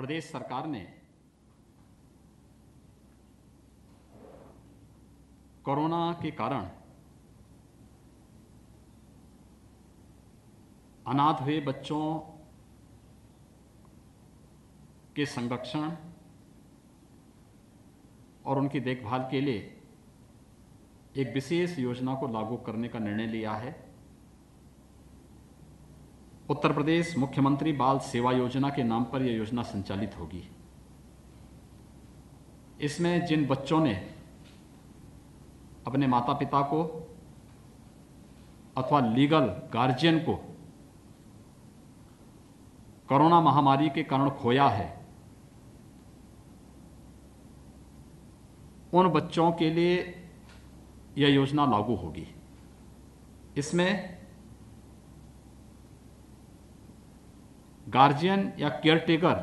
प्रदेश सरकार ने कोरोना के कारण अनाथ हुए बच्चों के संरक्षण और उनकी देखभाल के लिए एक विशेष योजना को लागू करने का निर्णय लिया है। उत्तर प्रदेश मुख्यमंत्री बाल सेवा योजना के नाम पर यह योजना संचालित होगी। इसमें जिन बच्चों ने अपने माता पिता को अथवा लीगल गार्जियन को कोरोना महामारी के कारण खोया है, उन बच्चों के लिए यह योजना लागू होगी। इसमें गार्जियन या केयरटेकर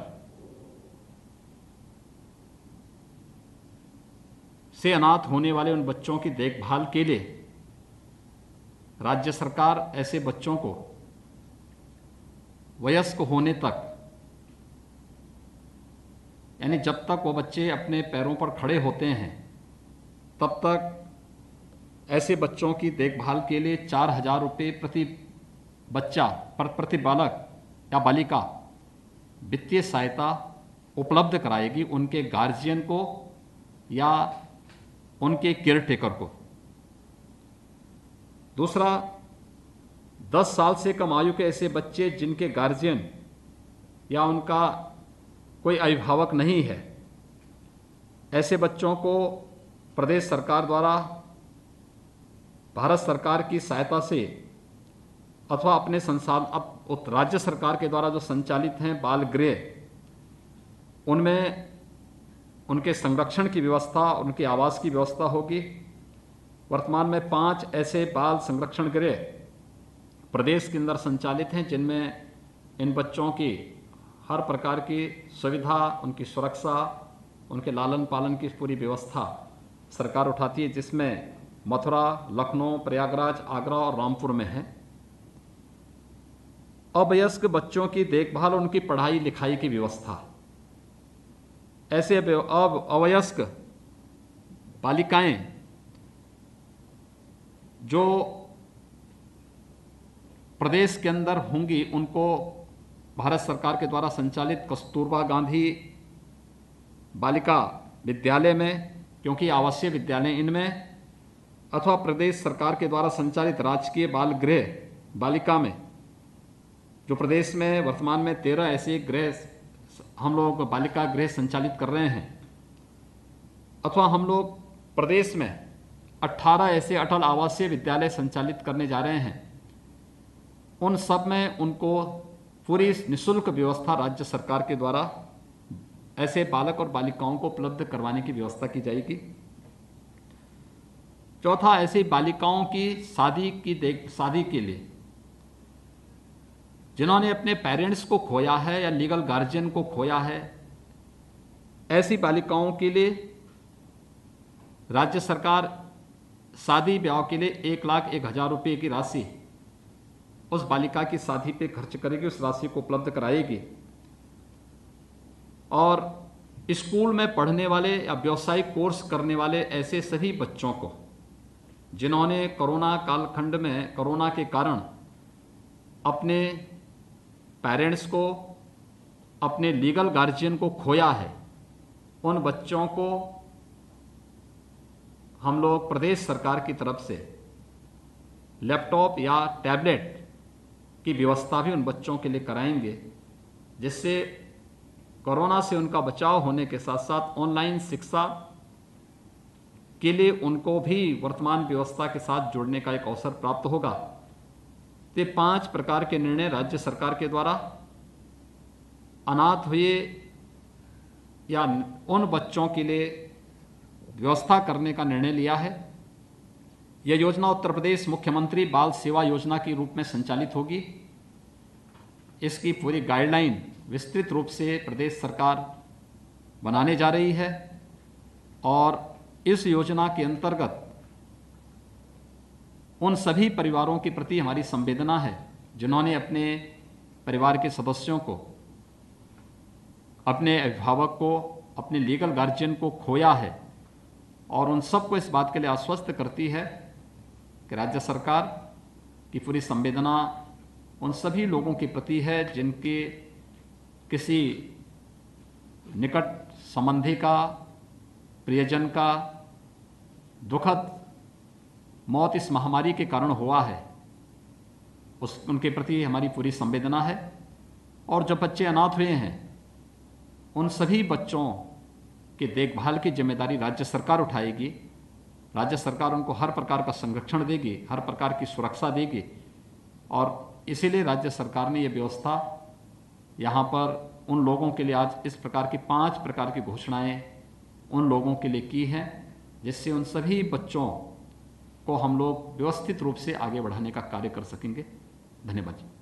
से अनाथ होने वाले उन बच्चों की देखभाल के लिए राज्य सरकार ऐसे बच्चों को वयस्क होने तक, यानी जब तक वो बच्चे अपने पैरों पर खड़े होते हैं, तब तक ऐसे बच्चों की देखभाल के लिए 4,000 रुपये प्रति बच्चा प्रति बालक या बालिका वित्तीय सहायता उपलब्ध कराएगी, उनके गार्जियन को या उनके केयरटेकर को। दूसरा, 10 साल से कम आयु के ऐसे बच्चे जिनके गार्जियन या उनका कोई अभिभावक नहीं है, ऐसे बच्चों को प्रदेश सरकार द्वारा भारत सरकार की सहायता से अथवा अपने राज्य सरकार के द्वारा जो संचालित हैं बाल गृह, उनमें उनके संरक्षण की व्यवस्था, उनके आवास की व्यवस्था होगी। वर्तमान में 5 ऐसे बाल संरक्षण गृह प्रदेश के अंदर संचालित हैं, जिनमें इन बच्चों की हर प्रकार की सुविधा, उनकी सुरक्षा, उनके लालन पालन की पूरी व्यवस्था सरकार उठाती है, जिसमें मथुरा, लखनऊ, प्रयागराज, आगरा और रामपुर में है। अवयस्क बच्चों की देखभाल, उनकी पढ़ाई लिखाई की व्यवस्था, ऐसे अवयस्क बालिकाएं जो प्रदेश के अंदर होंगी, उनको भारत सरकार के द्वारा संचालित कस्तूरबा गांधी बालिका विद्यालय में, क्योंकि आवासीय विद्यालय इनमें, अथवा प्रदेश सरकार के द्वारा संचालित राजकीय बाल गृह बालिका में, जो प्रदेश में वर्तमान में 13 ऐसे गृह हम लोग बालिका गृह संचालित कर रहे हैं, अथवा हम लोग प्रदेश में 18 ऐसे अटल आवासीय विद्यालय संचालित करने जा रहे हैं, उन सब में उनको पूरी निःशुल्क व्यवस्था राज्य सरकार के द्वारा ऐसे बालक और बालिकाओं को उपलब्ध करवाने की व्यवस्था की जाएगी। चौथा, ऐसी बालिकाओं की शादी के लिए जिन्होंने अपने पेरेंट्स को खोया है या लीगल गार्जियन को खोया है, ऐसी बालिकाओं के लिए राज्य सरकार शादी ब्याह के लिए 1,01,000 रुपये की राशि उस बालिका की शादी पे खर्च करेगी, उस राशि को उपलब्ध कराएगी। और स्कूल में पढ़ने वाले या व्यावसायिक कोर्स करने वाले ऐसे सभी बच्चों को जिन्होंने कोरोना कालखंड में कोरोना के कारण अपने पेरेंट्स को, अपने लीगल गार्जियन को खोया है, उन बच्चों को हम लोग प्रदेश सरकार की तरफ से लैपटॉप या टैबलेट की व्यवस्था भी उन बच्चों के लिए कराएंगे, जिससे कोरोना से उनका बचाव होने के साथ साथ ऑनलाइन शिक्षा के लिए उनको भी वर्तमान व्यवस्था के साथ जुड़ने का एक अवसर प्राप्त होगा। ये 5 प्रकार के निर्णय राज्य सरकार के द्वारा अनाथ हुए या उन बच्चों के लिए व्यवस्था करने का निर्णय लिया है। यह योजना उत्तर प्रदेश मुख्यमंत्री बाल सेवा योजना के रूप में संचालित होगी। इसकी पूरी गाइडलाइन विस्तृत रूप से प्रदेश सरकार बनाने जा रही है और इस योजना के अंतर्गत उन सभी परिवारों के प्रति हमारी संवेदना है जिन्होंने अपने परिवार के सदस्यों को अपने अभिभावक को, अपने लीगल गार्जियन को खोया है, और उन सबको इस बात के लिए आश्वस्त करती है कि राज्य सरकार की पूरी संवेदना उन सभी लोगों के प्रति है जिनके किसी निकट संबंधी का, प्रियजन का दुखद मौत इस महामारी के कारण हुआ है। उनके प्रति हमारी पूरी संवेदना है। और जो बच्चे अनाथ हुए हैं उन सभी बच्चों की देखभाल की जिम्मेदारी राज्य सरकार उठाएगी। राज्य सरकार उनको हर प्रकार का संरक्षण देगी, हर प्रकार की सुरक्षा देगी, और इसीलिए राज्य सरकार ने ये व्यवस्था यहाँ पर उन लोगों के लिए आज इस प्रकार की 5 प्रकार की घोषणाएं उन लोगों के लिए की हैं, जिससे उन सभी बच्चों को हम लोग व्यवस्थित रूप से आगे बढ़ाने का कार्य कर सकेंगे। धन्यवाद।